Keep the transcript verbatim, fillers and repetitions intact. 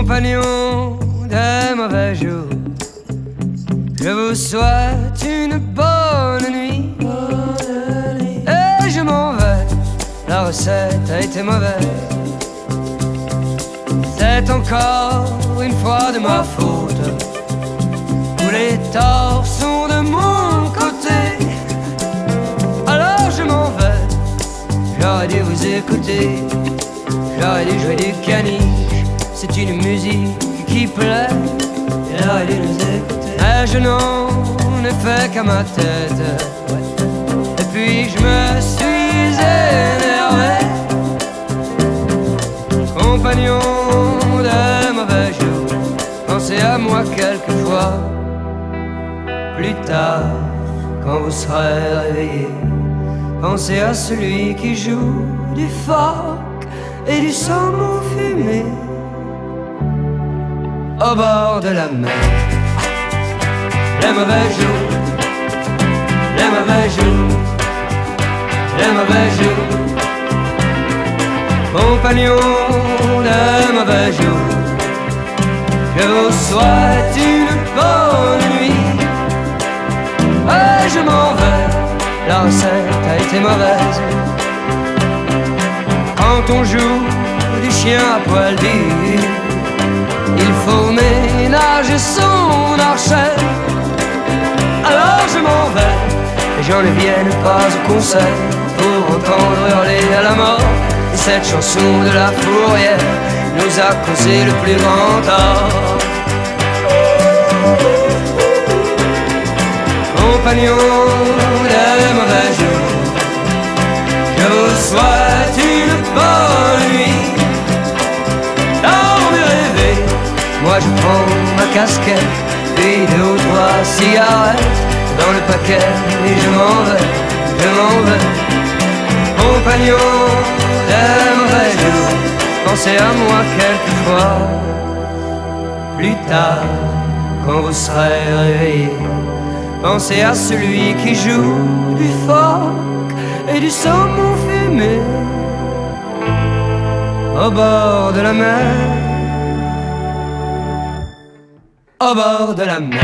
compagnons des mauvais jours, je vous souhaite une bonne nuit. Bonne nuit. Et je m'en vais, la recette a été mauvaise. C'est encore une fois de ma faute, tous les torts sont de mon côté. Alors je m'en vais, j'aurais dû vous écouter, j'aurais dû jouer du caniche. C'est une musique qui plaît, et là il nous écoutait. Mais je n'en ai fait qu'à ma tête, et puis je me suis énervé. Compagnon de mauvais jours, pensez à moi quelquefois. Plus tard, quand vous serez réveillé, pensez à celui qui joue du phoque et du saumon fumé au bord de la mer. Les mauvais jours, les mauvais jours, les mauvais jours, compagnons de mauvais jours, que vous souhaite une bonne nuit. Et je m'en vais, la recette a été mauvaise. Quand on joue du chien à poil dur, il faut ménager son archet. Alors je m'en vais, les gens ne viennent pas au concert pour entendre hurler à la mort. Et cette chanson de la fourrière nous a causé le plus grand tort. Compagnons des mauvais jours, que vous souhaite une bonne nuit. Moi je prends ma casquette, puis deux ou trois cigarettes dans le paquet, et je m'en vais, je m'en vais. Compagnon des mauvais jours, pensez à moi quelquefois. Plus tard, quand vous serez réveillés, pensez à celui qui joue du phoque et du saumon fumé au bord de la mer. Au bord de la mer.